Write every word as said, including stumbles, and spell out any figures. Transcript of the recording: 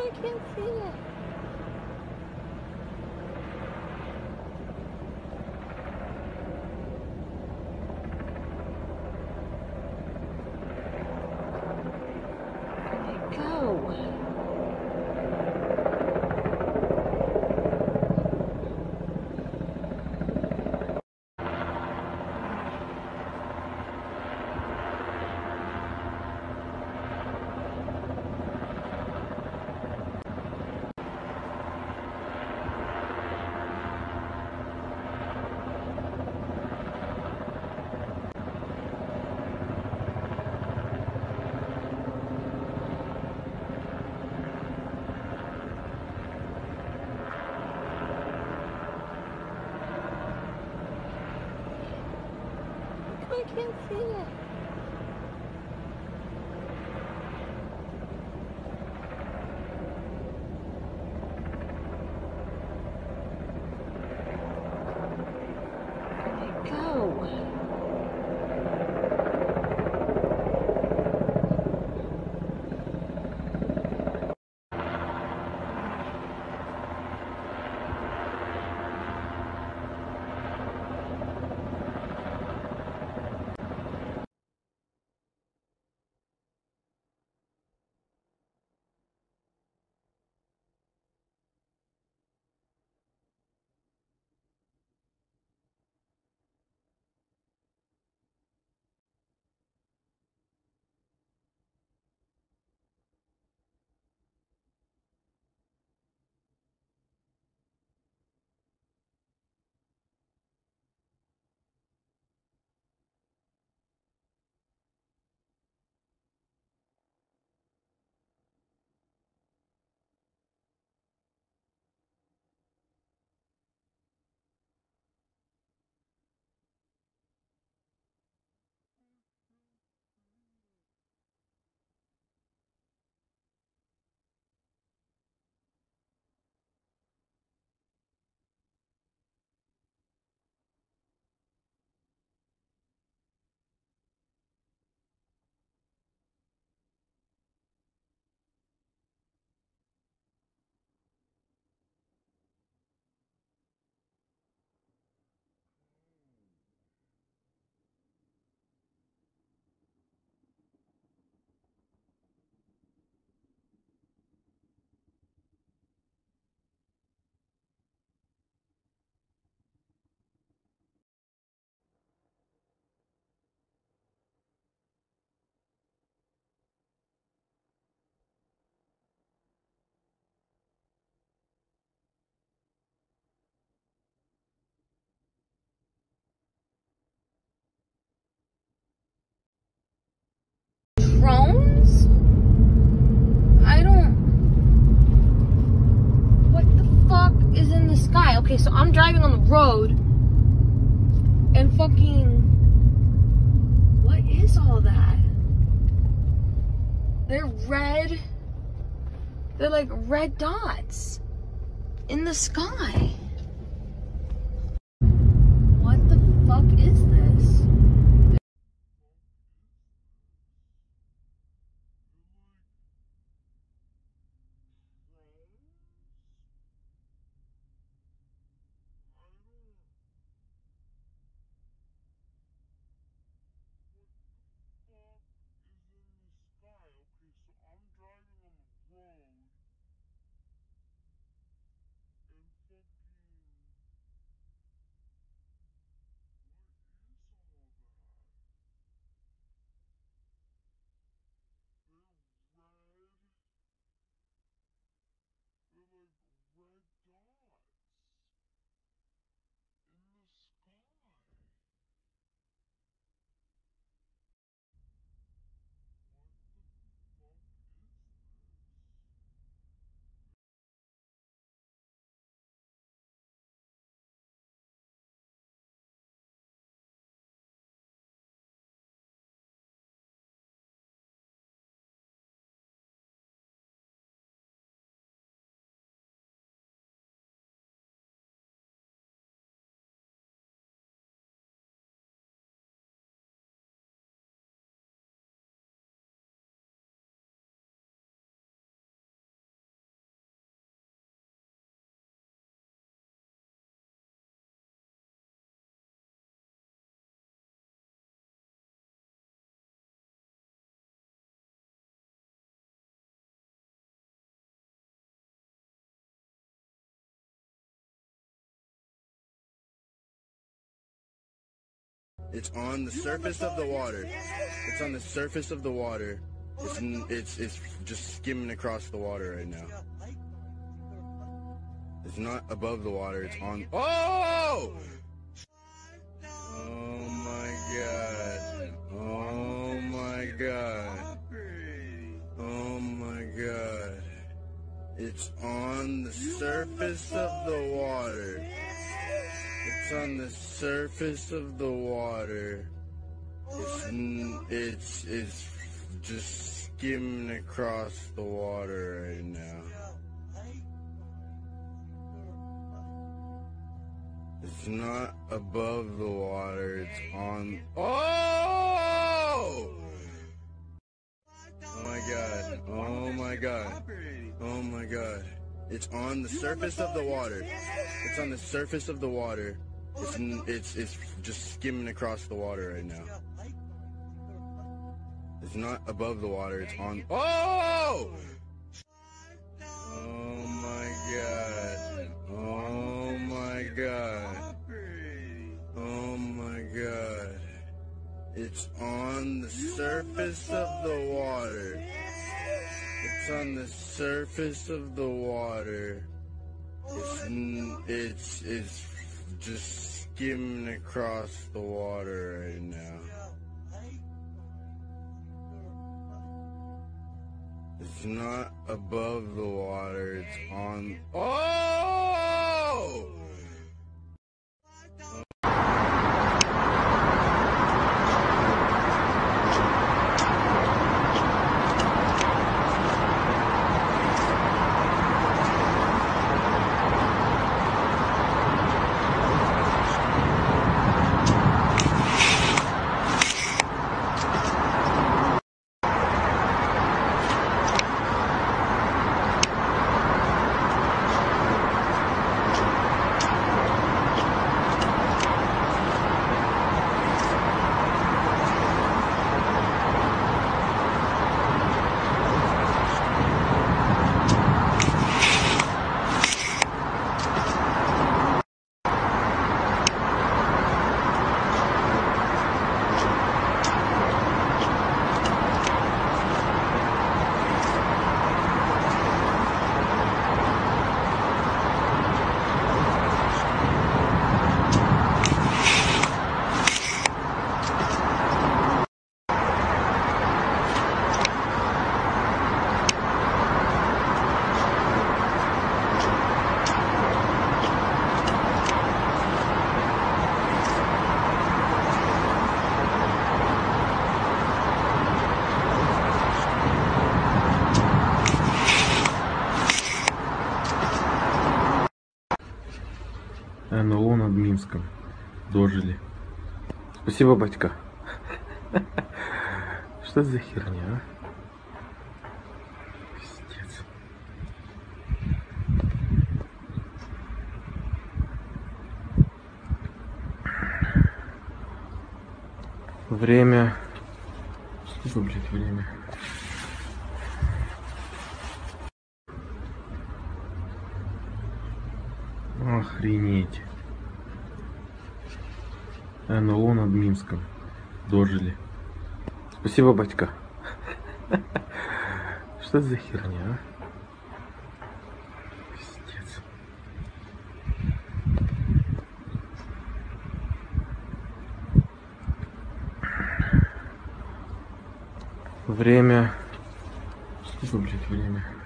I can't see it. I can't see it. Drones? I don't... What the fuck is in the sky? Okay, so I'm driving on the road and fucking... What is all that? They're red. They're like red dots in the sky. What the fuck is this? Thank you. It's on the surface of the water. It's on the surface of the water. It's, it's it's just skimming across the water right now. It's not above the water. It's on. Oh! Oh my god! Oh my god! Oh my god! It's on the surface of the water. It's on the surface of the water. It's it's it's just skimming across the water right now. It's not above the water. It's on. Oh! Oh my god! Oh my god! Oh my god! It's on the surface of the water. It's on the surface of the water. It's it's it's just skimming across the water right now. It's not above the water. It's on. Oh! Oh my god! Oh my god! Oh my god! It's on the surface of the water. It's on the surface of the water. It's it's it's just skimming across the water right now. It's not above the water. It's on. Oh! НЛО над Минском. Дожили. Спасибо, батька. Что за херня, а? Пиздец. Время... Что, блядь, время? Охренеть. НЛО над Минском. Дожили. Спасибо, батька. Что за херня, а? Пиздец. Время... Что, блядь, время?